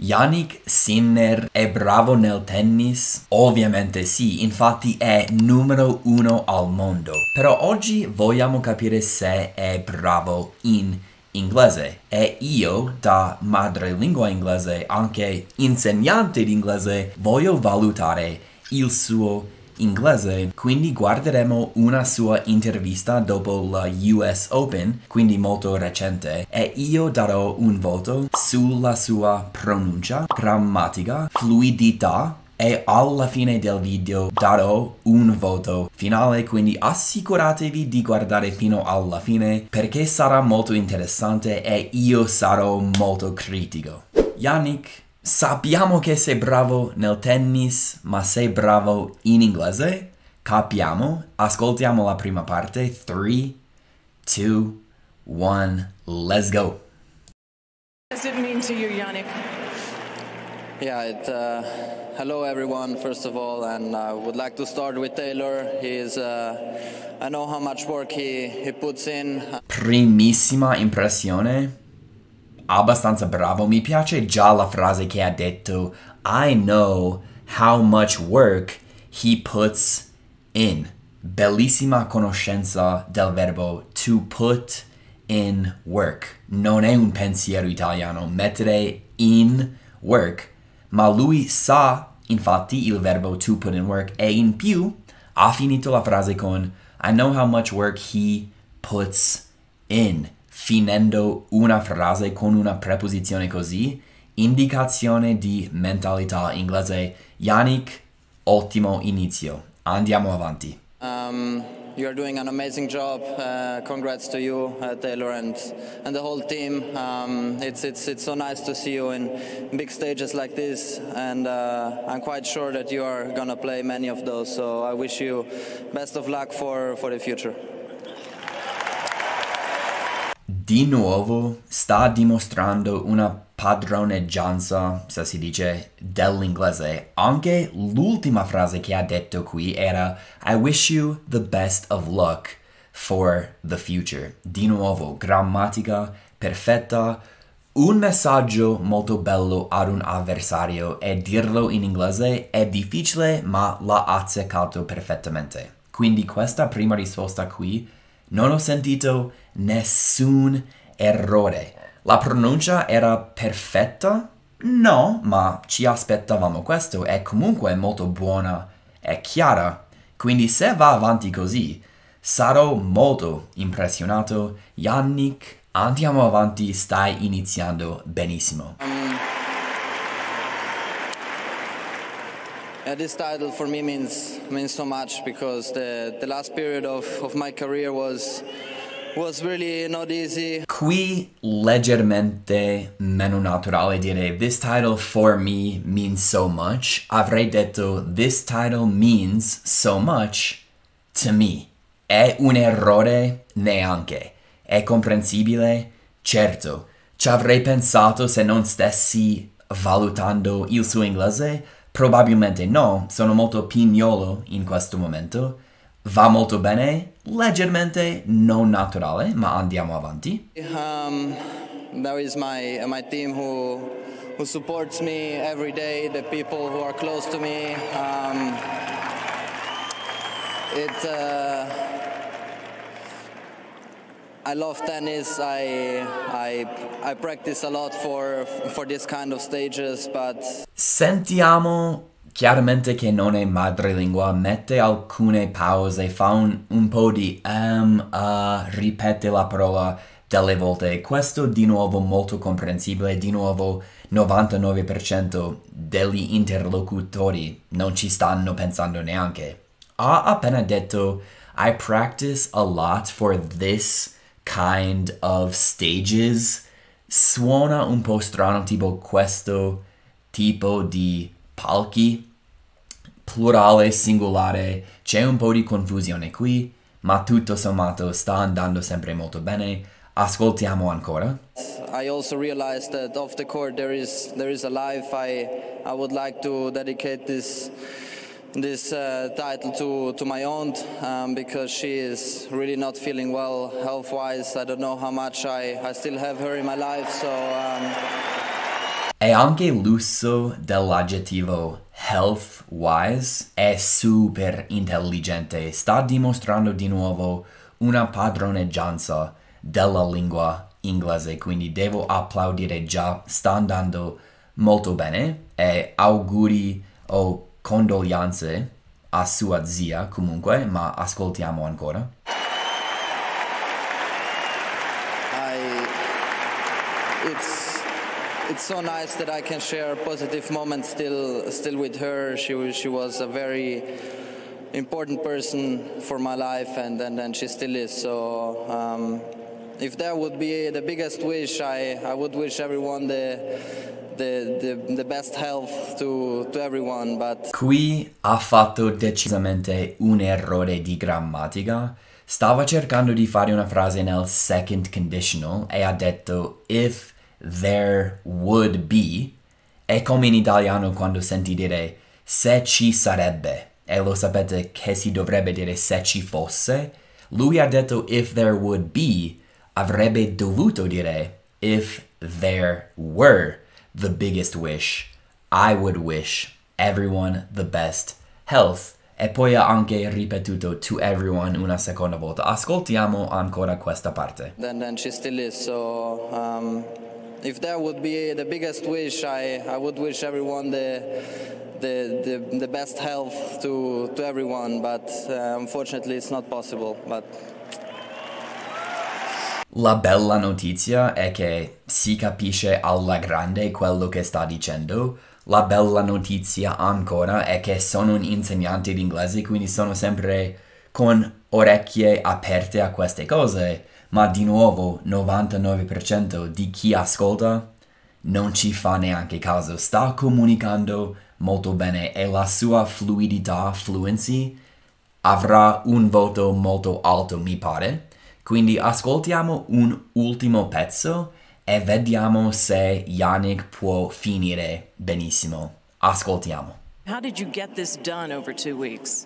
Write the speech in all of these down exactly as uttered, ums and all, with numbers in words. Jannik Sinner è bravo nel tennis? Ovviamente sì, infatti è numero uno al mondo. Però oggi vogliamo capire se è bravo in inglese. E io, da madrelingua inglese, anche insegnante di inglese, voglio valutare il suo inglese, quindi guarderemo una sua intervista dopo la U S Open, quindi molto recente, e io darò un voto sulla sua pronuncia, grammatica, fluidità e alla fine del video darò un voto finale, quindi assicuratevi di guardare fino alla fine perché sarà molto interessante e io sarò molto critico. Jannik, sappiamo che sei bravo nel tennis, ma sei bravo in inglese? Capiamo? Ascoltiamo la prima parte. three, two, one, let's go! What does it mean to you, Jannik? Yeah, it, uh, hello everyone, first of all, and I would like to start with Taylor. He is, uh, I know how much work he, he puts in. Primissima impressione. Abbastanza bravo, mi piace già la frase che ha detto I know how much work he puts in. Bellissima conoscenza del verbo to put in work. Non è un pensiero italiano mettere in work, ma lui sa infatti il verbo to put in work e in più ha finito la frase con I know how much work he puts in. Finendo una frase con una preposizione così, indicazione di mentalità inglese. Jannik, ottimo inizio. Andiamo avanti. Um, you are doing an amazing job. Uh, congrats to you, uh, Taylor, and and the whole team. Um, it's it's it's so nice to see you in big stages like this, and uh, I'm quite sure that you are gonna play many of those. So I wish you best of luck for for the future. Di nuovo sta dimostrando una padroneggianza, se si dice, dell'inglese. Anche l'ultima frase che ha detto qui era I wish you the best of luck for the future. Di nuovo, grammatica perfetta, un messaggio molto bello ad un avversario e dirlo in inglese è difficile ma l'ha azzeccato perfettamente. Quindi questa prima risposta qui non ho sentito nessun errore. La pronuncia era perfetta? No, ma ci aspettavamo questo. È comunque molto buona e chiara. Quindi se va avanti così, sarò molto impressionato. Jannik, andiamo avanti, stai iniziando benissimo. Um, yeah, this title for me means, means so much because the, the last period of, of my career was Was really not easy. Qui leggermente meno naturale dire this title for me means so much. Avrei detto this title means so much to me. È un errore? Neanche. È comprensibile? Certo. Ci avrei pensato se non stessi valutando il suo inglese? Probabilmente no, sono molto pignolo in questo momento. Va molto bene, leggermente non naturale, ma andiamo avanti. Um, there is my my team who who supports me every day, the people who are close to me. Um, it uh, I love tennis. I I I practice a lot for for this kind of stages, but sentiamo chiaramente che non è madrelingua, mette alcune pause, fa un, un po' di um, uh, ripete la parola delle volte. Questo di nuovo molto comprensibile, di nuovo novantanove per cento degli interlocutori non ci stanno pensando neanche. Ha appena detto I practice a lot for this kind of stages. Suona un po' strano, tipo questo tipo di palchi, plurale, singolare, c'è un po' di confusione qui, ma tutto sommato sta andando sempre molto bene. Ascoltiamo ancora. I also realized that off the court there is there is a life. I I would like to dedicate this this uh, title to to my aunt um, because she is really not feeling well health-wise. I don't know how much I I still have her in my life, so um... E anche l'uso dell'aggettivo health-wise è super intelligente, sta dimostrando di nuovo una padroneggianza della lingua inglese, quindi devo applaudire già, sta andando molto bene e auguri o condoglianze a sua zia comunque, ma ascoltiamo ancora. I, it's... It's so nice that I can share positive moments still, still with her. She was, she was a very important person for my life, and and, and she still is. So, um, if that would be the biggest wish, I, I would wish everyone the, the the the best health to to everyone. But qui ha fatto decisamente un errore di grammatica. Stava cercando di fare una frase nel second conditional e ha detto if there would be. È come in italiano quando senti dire se ci sarebbe e lo sapete che si dovrebbe dire se ci fosse. Lui ha detto if there would be, avrebbe dovuto dire if there were the biggest wish, I would wish everyone the best health. E poi ha anche ripetuto to everyone una seconda volta. Ascoltiamo ancora questa parte. Then, then she still is, so, um... if that would be the biggest wish, I, I would wish everyone the, the, the, the best health to, to everyone, but uh, unfortunately it's not possible. But... La bella notizia è che si capisce alla grande quello che sta dicendo. La bella notizia ancora è che sono un insegnante di inglese, quindi sono sempre con orecchie aperte a queste cose. Ma di nuovo novantanove per cento di chi ascolta non ci fa neanche caso, sta comunicando molto bene e la sua fluidità, fluency, avrà un voto molto alto mi pare. Quindi ascoltiamo un ultimo pezzo e vediamo se Jannik può finire benissimo. Ascoltiamo. How did you get this done over two weeks?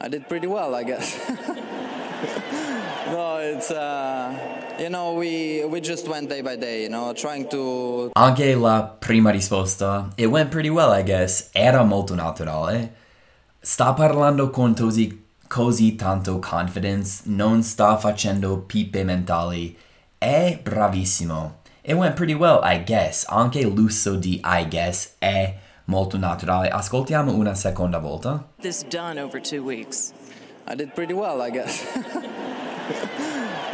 I did pretty well, I guess. No, it's, uh, you know, we, we just went day by day, you know, trying to... Anche la prima risposta, it went pretty well, I guess, era molto naturale. Sta parlando con così, così tanto confidence, non sta facendo pippe mentali. È bravissimo. It went pretty well, I guess. Anche l'uso di I guess è molto naturale. Ascoltiamo una seconda volta. This done over two weeks. I did pretty well, I guess.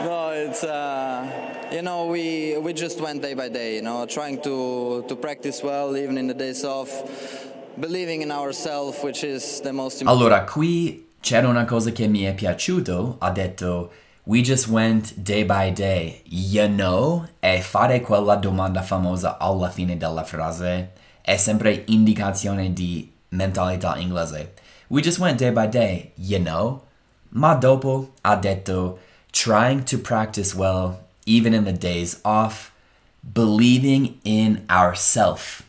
No, it's, uh, you know, we we just went day by day, you know, trying to, to practice well, even in the days off, believing in ourselves, which is the most important. Allora, qui c'era una cosa che mi è piaciuto, ha detto, we just went day by day, you know, e fare quella domanda famosa alla fine della frase è sempre indicazione di mentalità inglese. We just went day by day, you know. Ma dopo ha detto, trying to practice well, even in the days off, believing in ourself.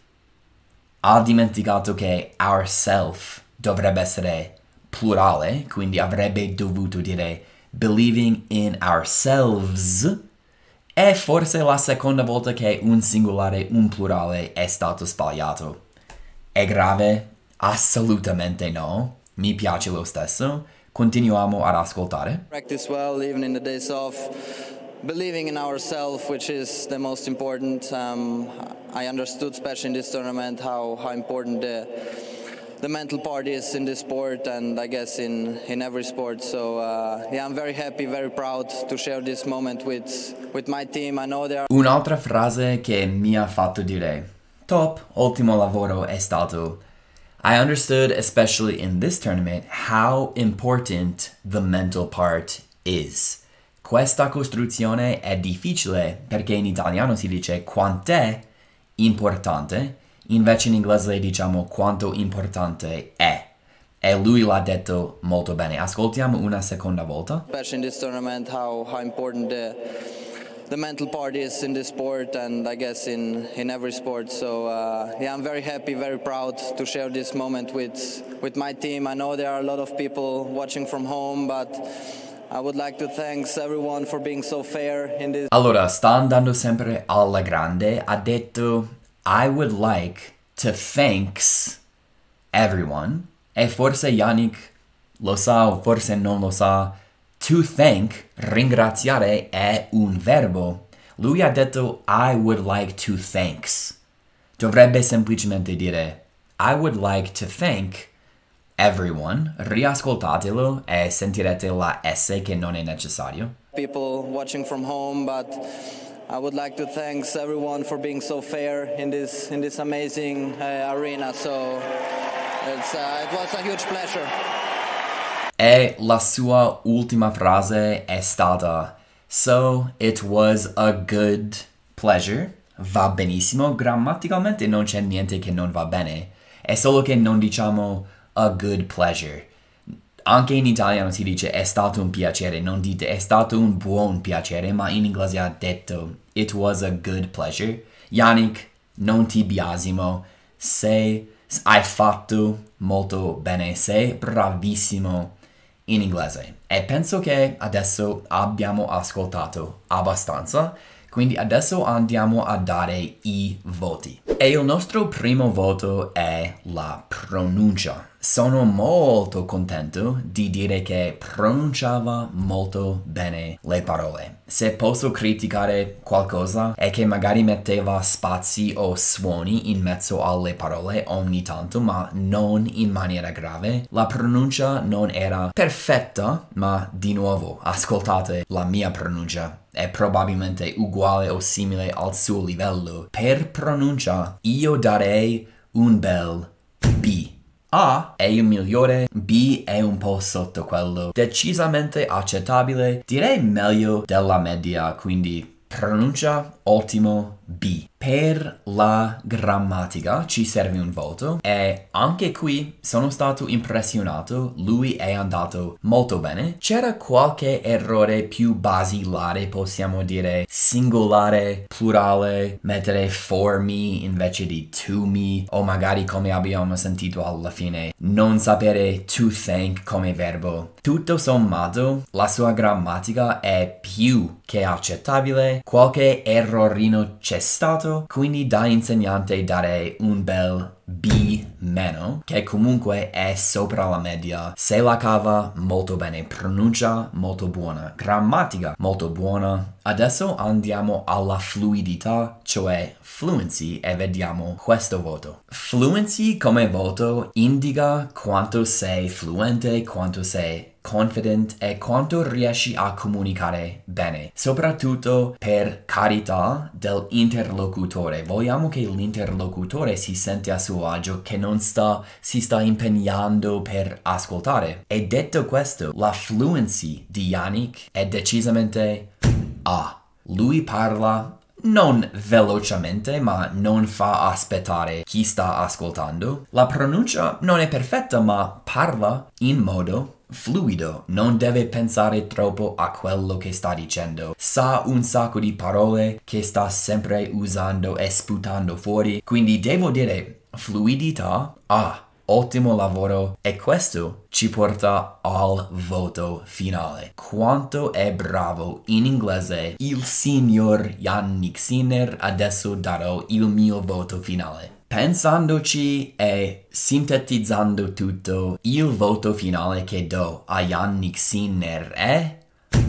Ha dimenticato che ourself dovrebbe essere plurale, quindi avrebbe dovuto dire believing in ourselves. È forse la seconda volta che un singolare, un plurale è stato sbagliato. È grave? Assolutamente no. Mi piace lo stesso. Continuiamo ad ascoltare. Practice well even in the days off, believing in ourselves, which is the most important. Um, I understood, especially in this tournament, how how important the the mental part is in this sport, and I guess in in every sport. So uh, yeah, I'm very happy, very proud to share this moment with with my team. I know there are... Un'altra frase che mi ha fatto dire top, ottimo lavoro è stato. I understood, especially in this tournament, how important the mental part is. Questa costruzione è difficile perché in italiano si dice quant'è importante, invece in inglese diciamo quanto importante è. E lui l'ha detto molto bene. Ascoltiamo una seconda volta. Especially in this tournament, how, how important the, the mental part is in this sport, and I guess in, in every sport. So uh, yeah, I'm very happy, very proud to share this moment with, with my team. I know there are a lot of people watching from home, but I would like to thank everyone for being so fair in this. Allora, sta andando sempre alla grande, ha detto I would like to thanks everyone, e forse Jannik lo sa o forse non lo sa, to thank, ringraziare è un verbo. Lui ha detto I would like to thanks. Dovrebbe semplicemente dire I would like to thank everyone. Riascoltatelo e sentirete la S che non è necessario. People watching from home, but I would like to thank everyone for being so fair in this in this amazing uh, arena. So it's, uh, it was a huge pleasure. E la sua ultima frase è stata so it was a good pleasure. Va benissimo, grammaticalmente non c'è niente che non va bene. È solo che non diciamo a good pleasure. Anche in italiano si dice è stato un piacere, non dite è stato un buon piacere, ma in inglese ha detto it was a good pleasure. Jannik, non ti biasimo, sei, hai fatto molto bene, sei bravissimo in inglese. E penso che adesso abbiamo ascoltato abbastanza, quindi adesso andiamo a dare i voti. E il nostro primo voto è la pronuncia. Sono molto contento di dire che pronunciava molto bene le parole. Se posso criticare qualcosa è che magari metteva spazi o suoni in mezzo alle parole ogni tanto, ma non in maniera grave. La pronuncia non era perfetta, ma di nuovo ascoltate la mia pronuncia. È probabilmente uguale o simile al suo livello. Per pronuncia io darei un bel B. A è il migliore, B è un po' sotto quello, decisamente accettabile, direi meglio della media, quindi pronuncia ottimo B. Per la grammatica ci serve un voto e anche qui sono stato impressionato, lui è andato molto bene. C'era qualche errore più basilare, possiamo dire singolare, plurale, mettere for me invece di to me, o magari come abbiamo sentito alla fine, non sapere to thank come verbo. Tutto sommato la sua grammatica è più che accettabile, qualche errorino c'è stato, quindi da insegnante darei un bel B meno, che comunque è sopra la media. Se la cava molto bene, pronuncia molto buona, grammatica molto buona. Adesso andiamo alla fluidità, cioè fluency, e vediamo questo voto. Fluency come voto indica quanto sei fluente, quanto sei confident e quanto riesci a comunicare bene, soprattutto per carità dell'interlocutore. Vogliamo che l'interlocutore si sente a suo agio, che non sta, si sta impegnando per ascoltare. E detto questo, la fluency di Jannik è decisamente A. Lui parla non velocemente, ma non fa aspettare chi sta ascoltando. La pronuncia non è perfetta, ma parla in modo fluido, non deve pensare troppo a quello che sta dicendo. Sa un sacco di parole che sta sempre usando e sputando fuori, quindi devo dire fluidità A. Ottimo lavoro, e questo ci porta al voto finale. Quanto è bravo in inglese il signor Jannik Sinner, adesso darò il mio voto finale. Pensandoci e sintetizzando tutto, il voto finale che do a Jannik Sinner è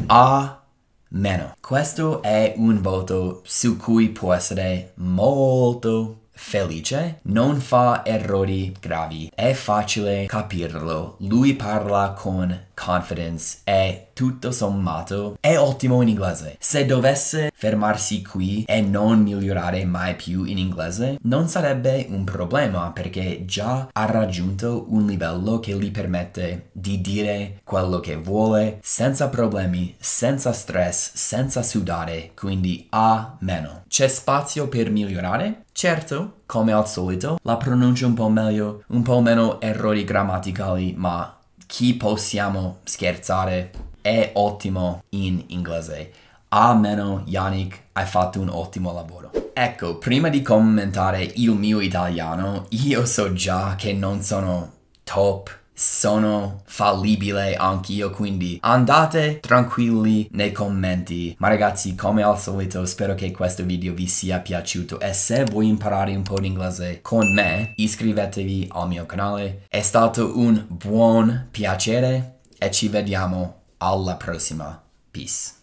A meno. Questo è un voto su cui può essere molto felice, non fa errori gravi, è facile capirlo, lui parla con confidence e tutto sommato è ottimo in inglese. Se dovesse fermarsi qui e non migliorare mai più in inglese non sarebbe un problema, perché già ha raggiunto un livello che gli permette di dire quello che vuole senza problemi, senza stress, senza sudare, quindi A meno. C'è spazio per migliorare? Certo, come al solito, la pronuncia un po' meglio, un po' meno errori grammaticali, ma chi possiamo scherzare? È ottimo in inglese. A meno, Jannik, hai fatto un ottimo lavoro. Ecco, prima di commentare il mio italiano, io so già che non sono top sono fallibile anch'io, quindi andate tranquilli nei commenti. Ma ragazzi, come al solito, spero che questo video vi sia piaciuto e se vuoi imparare un po' di inglese con me, iscrivetevi al mio canale. È stato un buon piacere e ci vediamo alla prossima. Peace.